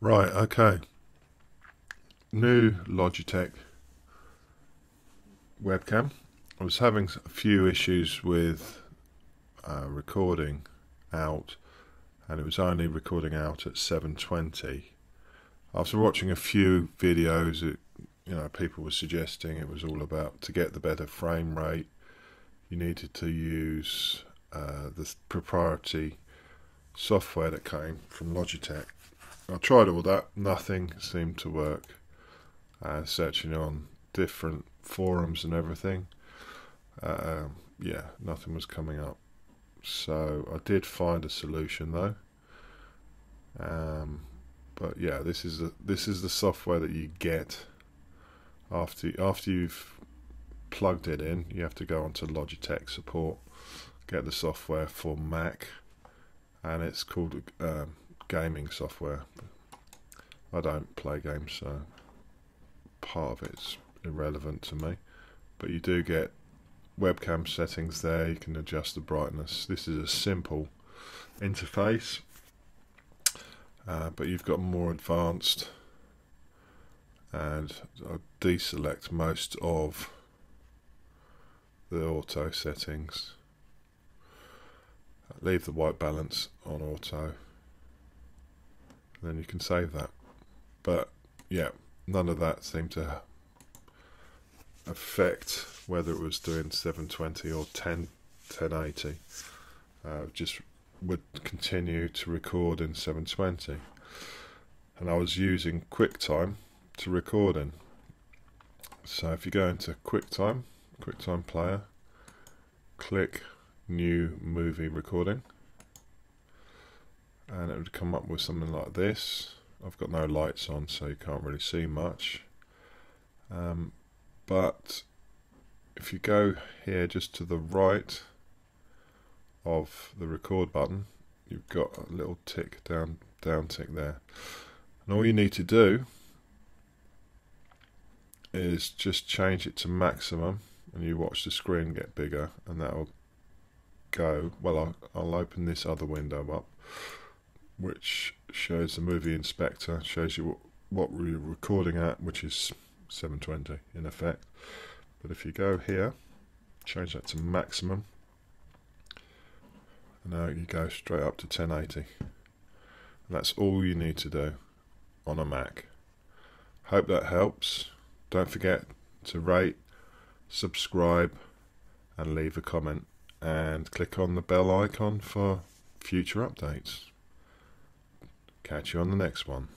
Right, okay. New Logitech webcam. I was having a few issues with recording out, and it was only recording out at 720. After watching a few videos, people were suggesting it was all about, to get the better frame rate, you needed to use the proprietary software that came from Logitech. I tried all that, nothing seemed to work. Searching on different forums and everything, nothing was coming up. So I did find a solution though. But yeah, this is the software that you get after you've plugged it in. You have to go onto Logitech support, get the software for Mac, and it's called gaming software. I don't play games, so part of it's irrelevant to me, but you do get webcam settings there. You can adjust the brightness. This is a simple interface, but you've got more advanced, and I'll deselect most of the auto settings, leave the white balance on auto, and then you can save that. But yeah, none of that seemed to affect whether it was doing 720 or 1080. Just would continue to record in 720, and I was using QuickTime to record in. So if you go into QuickTime player, click new movie recording, and it would come up with something like this. I've got no lights on, so you can't really see much, but if you go here just to the right of the record button, you've got a little tick, down tick there, and all you need to do is just change it to maximum, and you watch the screen get bigger, and that'll go. Well, I'll open this other window up, which shows the movie inspector, shows you what we're recording at, which is 720 in effect. But if you go here, change that to maximum, and now you go straight up to 1080. And that's all you need to do on a Mac. Hope that helps. Don't forget to rate, subscribe, and leave a comment, and click on the bell icon for future updates. Catch you on the next one.